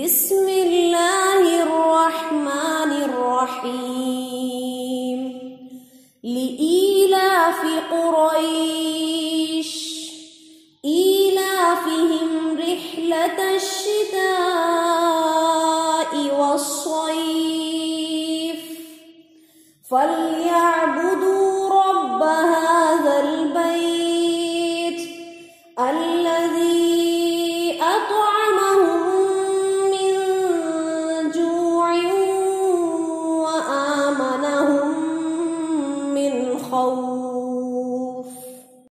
Bismillahirrahmanirrahim. Li'ilafi Quraish, ilafihim rihlata ash-shitaa'i was-sayf.